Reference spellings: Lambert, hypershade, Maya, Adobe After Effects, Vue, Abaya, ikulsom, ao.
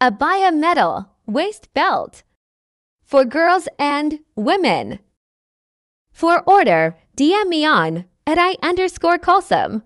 Abaya medal, waist belt. For girls and women. For order, DM me on @I_kulsom.